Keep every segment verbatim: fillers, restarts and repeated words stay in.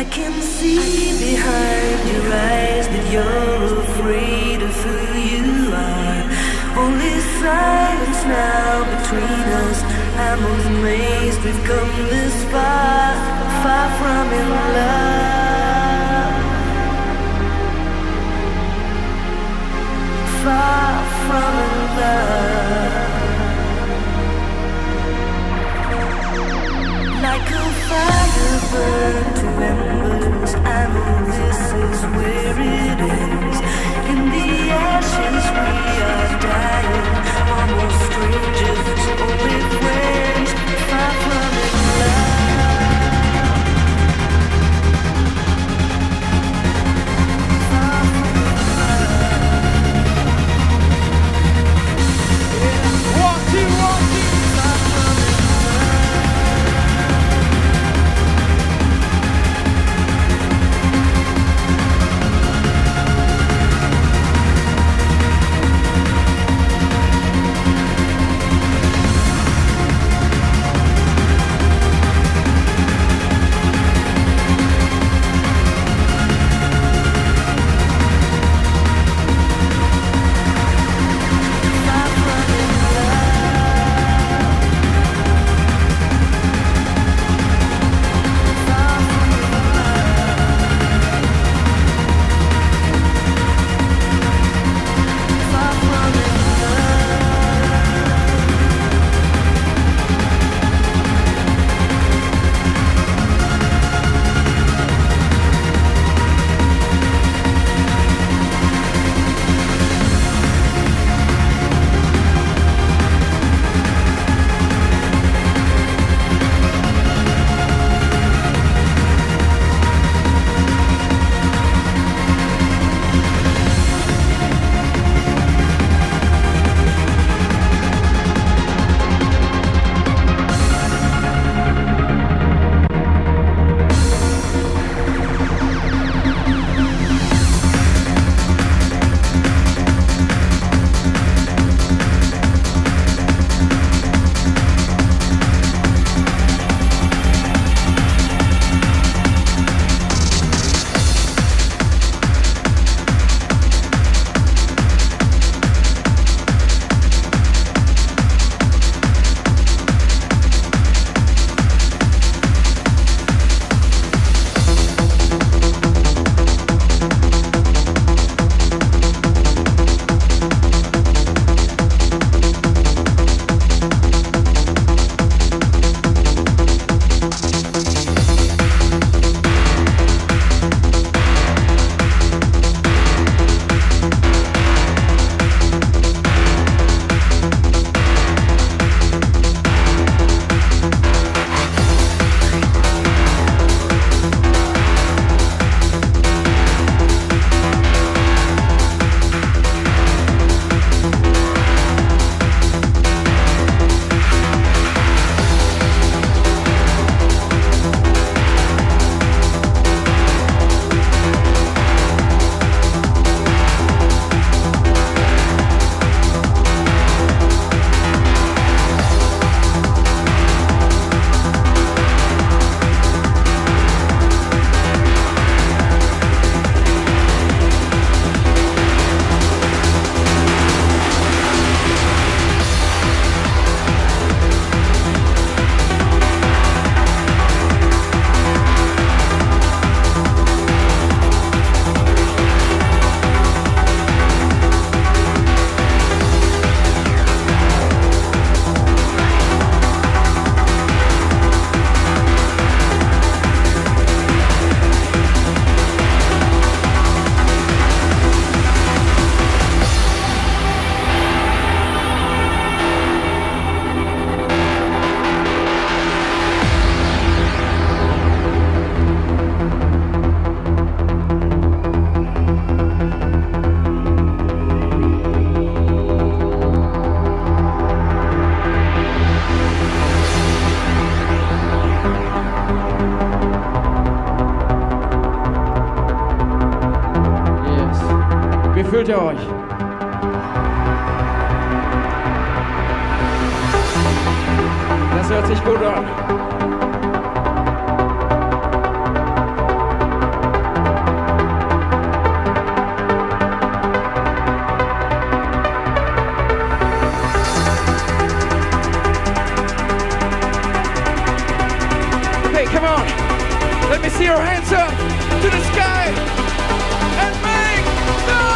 I can see behind your eyes that you're afraid of who you are. Only silence now between us. I'm amazed we've come this far, far from in love, far from in love. Like a fire burned to embers, I know this is where it ends. In the ashes we are dying, almost strangers, only friends, far from in love. Das hört sich gut an. is here, hands up to the sky and make some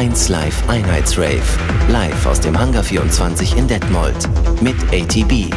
Eins Live Einheits Rave, live aus dem Hangar vierundzwanzig in Detmold mit A T B.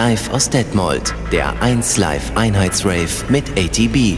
Live aus Detmold, der Eins Live Einheits Rave mit A T B.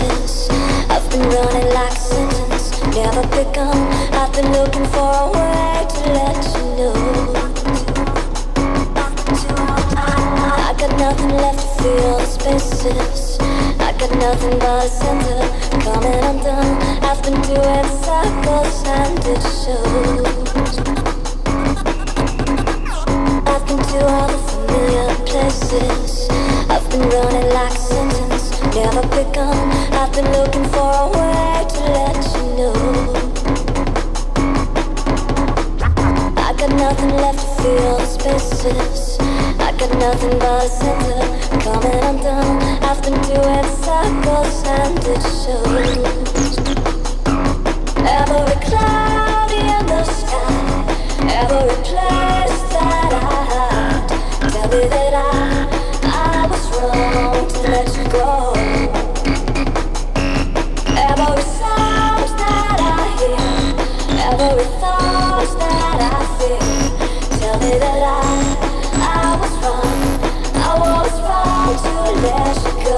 chances. I've been running like since, never pick on. I've been looking for a way to let you know. I got nothing left to fill the spaces. I got nothing but a center, coming undone. I've been doing circles and it shows. I've been to all the familiar places. I've been running like sentence, never pick on. I've been looking for a way to let you know. I got nothing left to fill the spaces. I got nothing but a center, coming undone. I've been doing circles and it shows. Every cloud in the sky, every place that I hide, tell me that I, I was wrong to let you go. Every sound that I hear, every thought that I feel, tell me that I. I was wrong to let you go.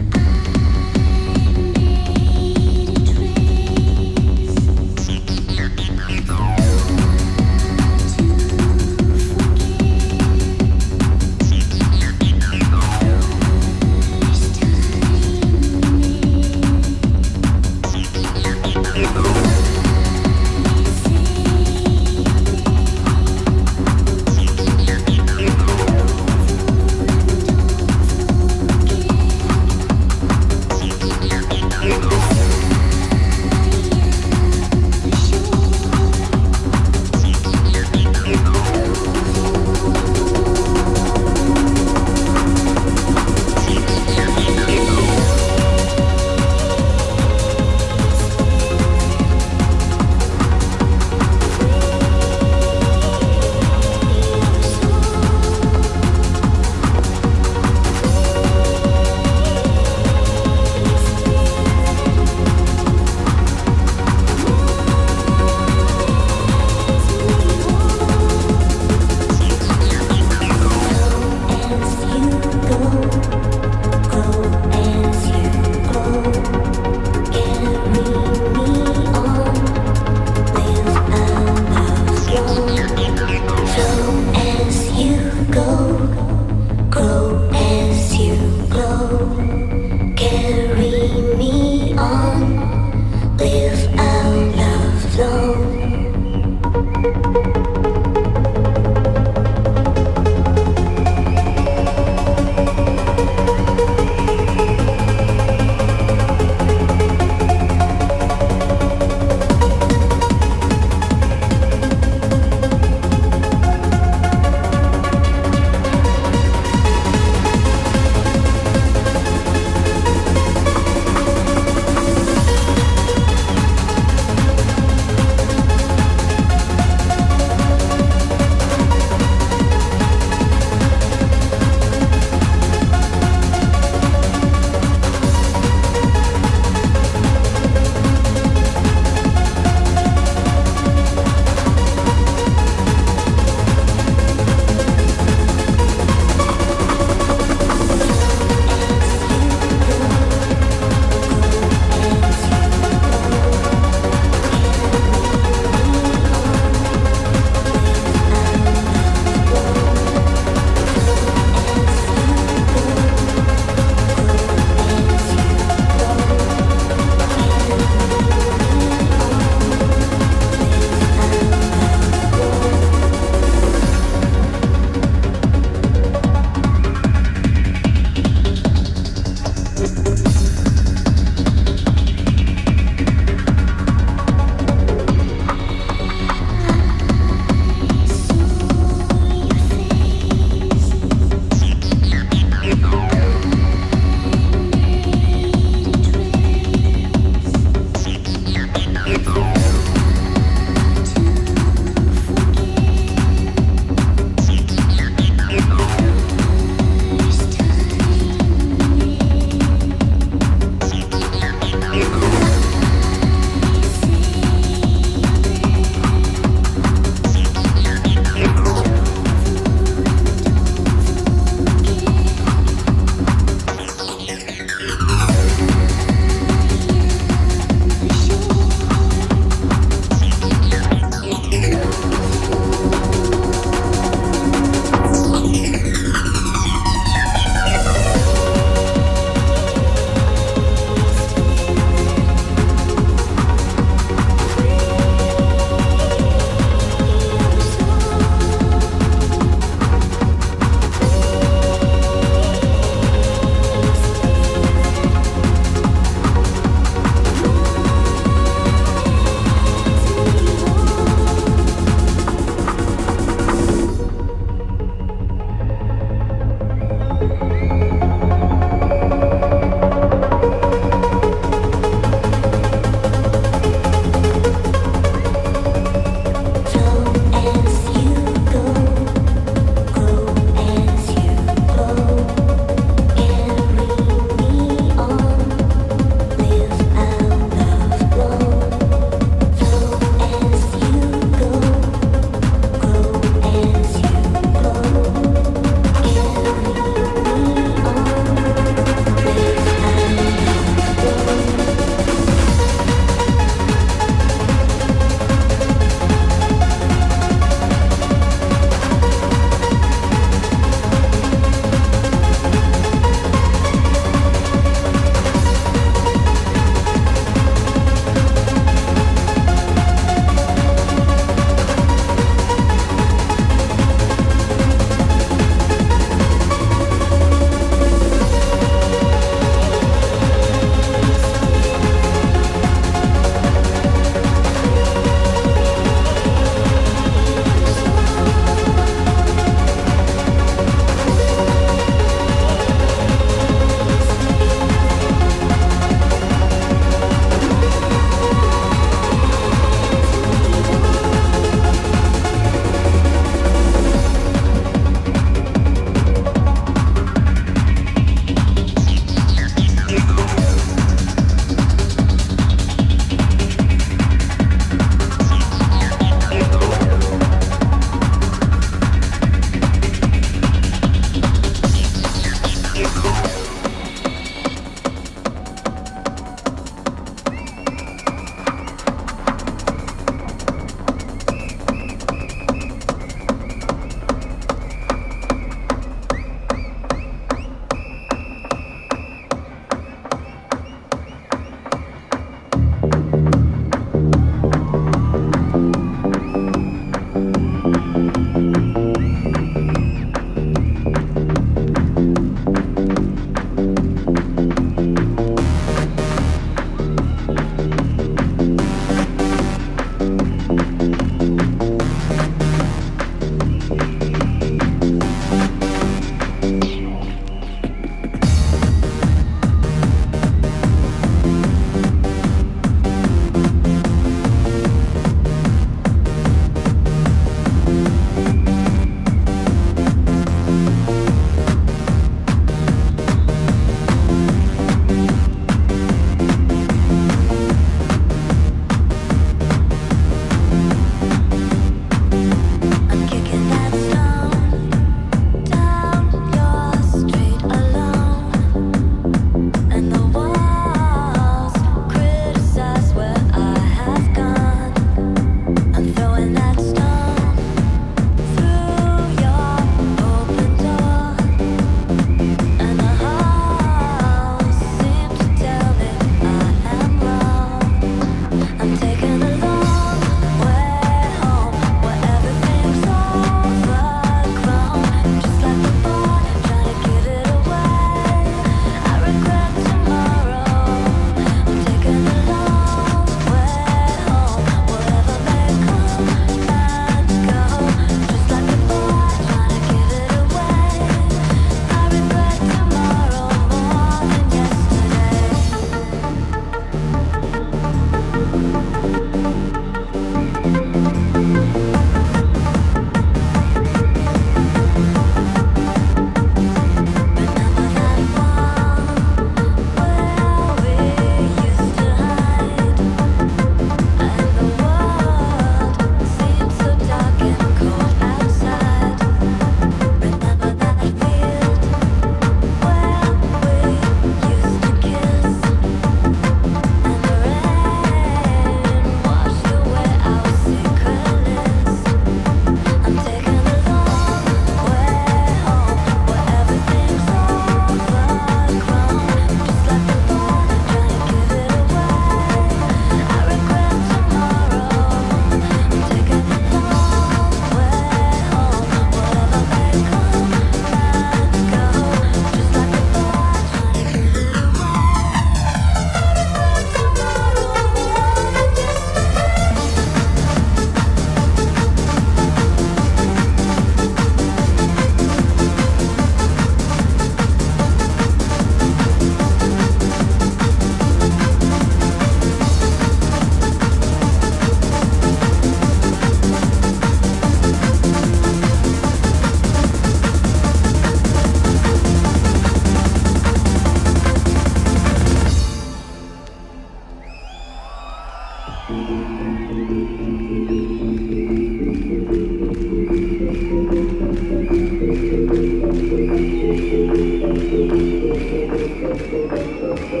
Nobody's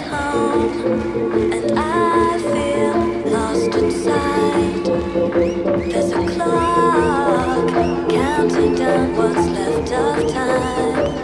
home, and I feel lost inside. There's a clock counting down what's left of time.